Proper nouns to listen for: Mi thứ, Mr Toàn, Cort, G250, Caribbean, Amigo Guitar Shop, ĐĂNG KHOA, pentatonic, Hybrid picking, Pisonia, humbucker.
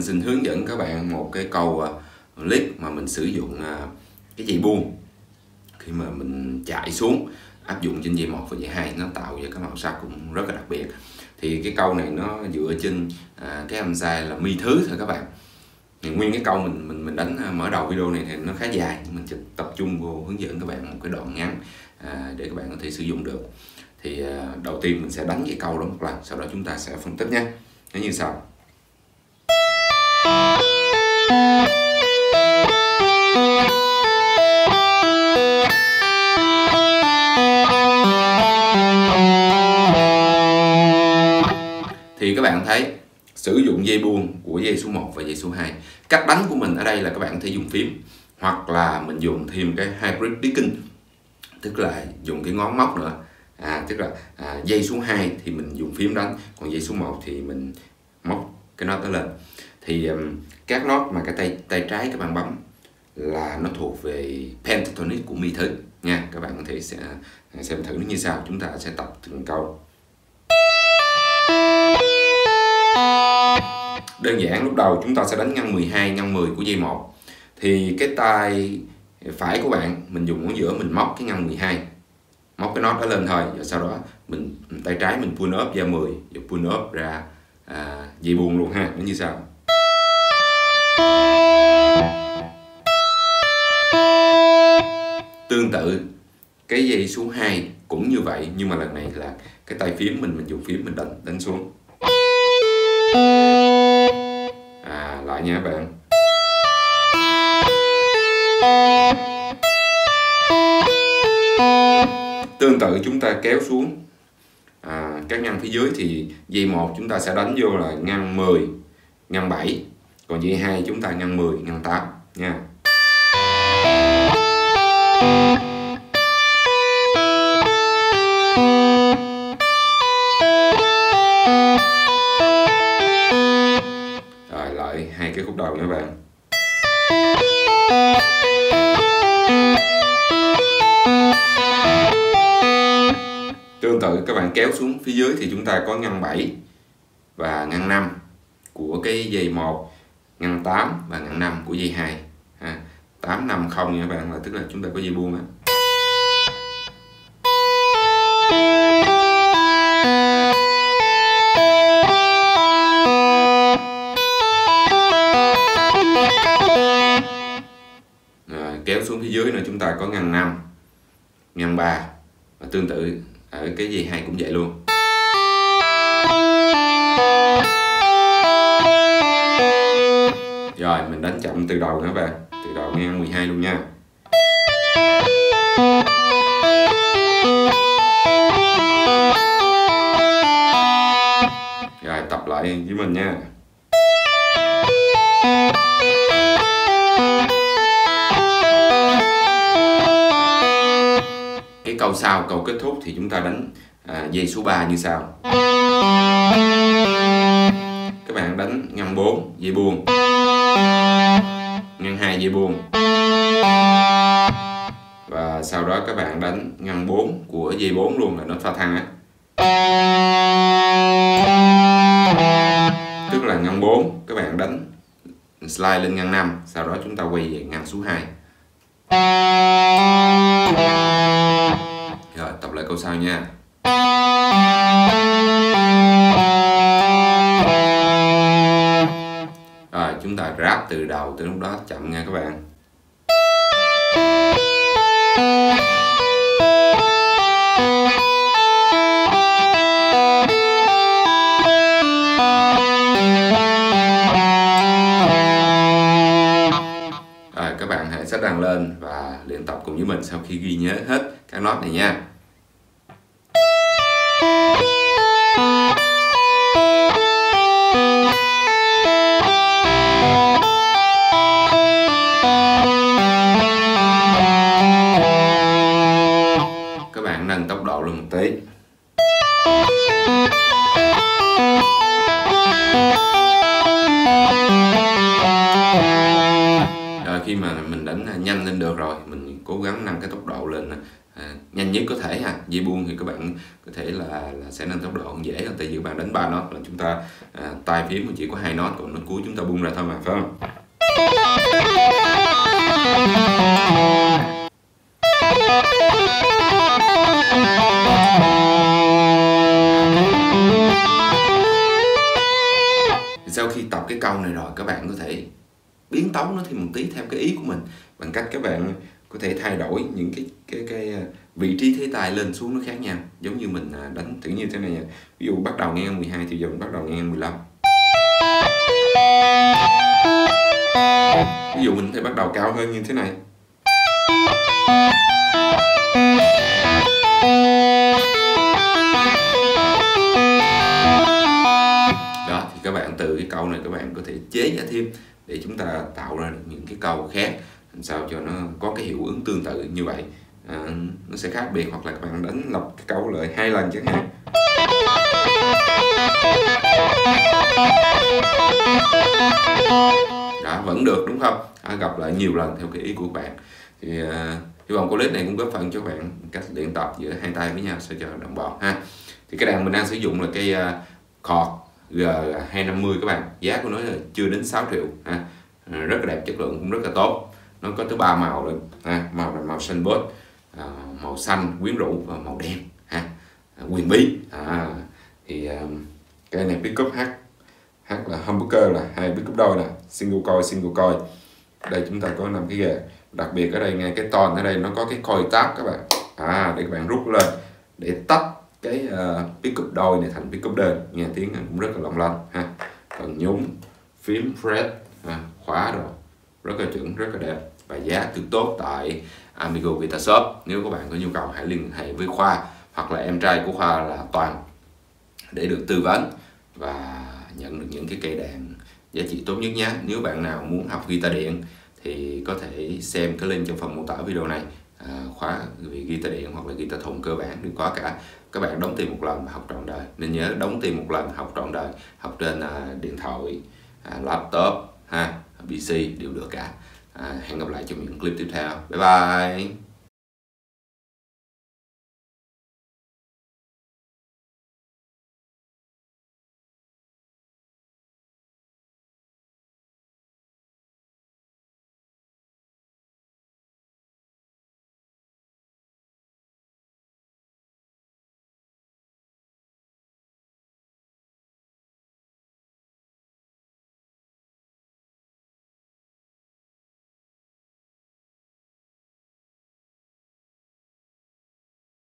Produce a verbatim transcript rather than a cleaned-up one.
mình xin hướng dẫn các bạn một cái câu lick mà mình sử dụng cái dây buông khi mà mình chạy xuống, áp dụng trên dây một và dây hai, nó tạo ra cái màu sắc cũng rất là đặc biệt. Thì cái câu này nó dựa trên à, cái âm sai là mi thứ thôi các bạn. Thì nguyên cái câu mình mình mình đánh mở đầu video này thì nó khá dài, mình chỉ tập trung vô hướng dẫn các bạn một cái đoạn ngắn à, để các bạn có thể sử dụng được. Thì à, đầu tiên mình sẽ đánh cái câu đó một lần, sau đó chúng ta sẽ phân tích nhé. Nó như sau. Thì các bạn thấy sử dụng dây buông của dây số một và dây số hai. Cách đánh của mình ở đây là các bạn có thể dùng phím, hoặc là mình dùng thêm cái hybrid picking, tức là dùng cái ngón móc nữa. À, tức là à, dây số hai thì mình dùng phím đánh, còn dây số một thì mình móc cái nốt nó lên. Thì um, các nốt mà cái tay tay trái các bạn bấm là nó thuộc về pentatonic của mi thứ nha. Các bạn có thể sẽ xem thử nó như sau. Chúng ta sẽ tập từng câu. Đơn giản, lúc đầu chúng ta sẽ đánh ngăn mười hai, ngăn mười của dây một. Thì cái tay phải của bạn, mình dùng ngón giữa mình móc cái ngăn mười hai, móc cái nốt đó lên thôi. Rồi sau đó mình tay trái mình pull up ra mười, rồi pull up ra à, dây buông luôn ha. Nó như sau. Tương tự cái dây số hai cũng như vậy, nhưng mà lần này là cái tay phím mình mình dùng phím mình đánh đánh xuống. À, lại nha các bạn. Tương tự chúng ta kéo xuống à, các ngăn phía dưới thì dây một chúng ta sẽ đánh vô là ngăn mười, ngăn bảy, còn dây hai chúng ta ngăn mười, ngăn tám nha. Cái khúc đầu nha bạn. Tương tự các bạn kéo xuống phía dưới thì chúng ta có ngăn bảy và ngăn năm của cái dây một, ngăn tám và ngăn năm của dây hai. À, tám, năm, không nha bạn, là tức là chúng ta có dây buông á. Kéo xuống phía dưới nữa chúng ta có ngăn năm, ngăn ba, và tương tự ở cái dây hai cũng vậy luôn. Rồi mình đánh chậm từ đầu nữa bạn, từ đầu ngăn mười hai luôn nha. Rồi tập lại với mình nha. Câu sau, câu kết thúc thì chúng ta đánh à, dây số ba như sau. Các bạn đánh ngăn bốn, dây buông, ngăn hai, dây buông, và sau đó các bạn đánh ngăn bốn của dây bốn luôn, là nó pha thăng á. Tức là ngăn bốn, các bạn đánh slide lên ngăn năm, sau đó chúng ta quay về ngăn số hai. Rồi, tập lại câu sau nha. Rồi, chúng ta ráp từ đầu tới lúc đó chậm nha các bạn. Rồi, các bạn hãy xách đàn lên và luyện tập cùng với mình sau khi ghi nhớ hết các nốt này nha. Khi mà mình đánh nhanh lên được rồi, mình cố gắng nâng cái tốc độ lên à, nhanh nhất có thể ha. Dĩa buông thì các bạn có thể là, là sẽ nâng tốc độ dễ hơn, tại vì các bạn đánh ba nốt là chúng ta à, tay phím chỉ có hai nốt, còn nốt cuối chúng ta buông ra thôi mà, phải không? Sau khi tập cái câu này rồi, các bạn có thể biến tấu nó thêm một tí theo cái ý của mình, bằng cách các bạn có thể thay đổi những cái cái cái vị trí thế tài lên xuống nó khác nhau. Giống như mình đánh thử như thế này nha. Ví dụ bắt đầu ngang mười hai thì giờ mình bắt đầu ngang mười lăm. Ví dụ mình có thể bắt đầu cao hơn như thế này. Đó, thì các bạn từ cái câu này các bạn có thể chế ra thêm để chúng ta tạo ra những cái câu khác, làm sao cho nó có cái hiệu ứng tương tự như vậy. À, nó sẽ khác biệt, hoặc là các bạn đánh lặp cái câu lại hai lần chẳng hạn. Đã vẫn được đúng không? À, gặp lại nhiều lần theo cái ý của bạn. Thì à, hy vọng clip này cũng góp phần cho bạn cách luyện tập giữa hai tay với nhau sao cho đồng bộ ha. Thì cái đàn mình đang sử dụng là cây uh, Cort G hai trăm năm mươi các bạn. Giá của nó là chưa đến sáu triệu ha. À, rất là đẹp, chất lượng cũng rất là tốt. Nó có tới ba màu luôn ha. Màu là màu xanh bớt, à, màu xanh quyến rũ và màu đen ha. À, quyền bí. À, thì à, cái này pickup hát. Hát là humbucker, là hai pickup đôi nè, single coil, single coil. Đây chúng ta có năm cái ghề. Đặc biệt ở đây ngay cái tone ở đây nó có cái coil tab các bạn. À, để các bạn rút lên để tách cái uh, pickup đôi này thành pickup đơn. Nghe tiếng này cũng rất là lộng lanh ha. Còn nhúng phím fret ha, khóa rồi. Rất là chuẩn, rất là đẹp và giá cực tốt tại Amigo Guitar Shop. Nếu các bạn có nhu cầu hãy liên hệ với Khoa hoặc là em trai của Khoa là Toàn để được tư vấn và nhận được những cái cây đàn giá trị tốt nhất nhé. Nếu bạn nào muốn học guitar điện thì có thể xem cái link trong phần mô tả video này. À, khóa về guitar điện hoặc là guitar thùng cơ bản đều có cả. Các bạn đóng tiền một lần và học trọn đời. Nên nhớ đóng tiền một lần học trọn đời. Học trên à, điện thoại, à, laptop, ha, pê xê đều được cả. À, hẹn gặp lại trong những clip tiếp theo. Bye bye.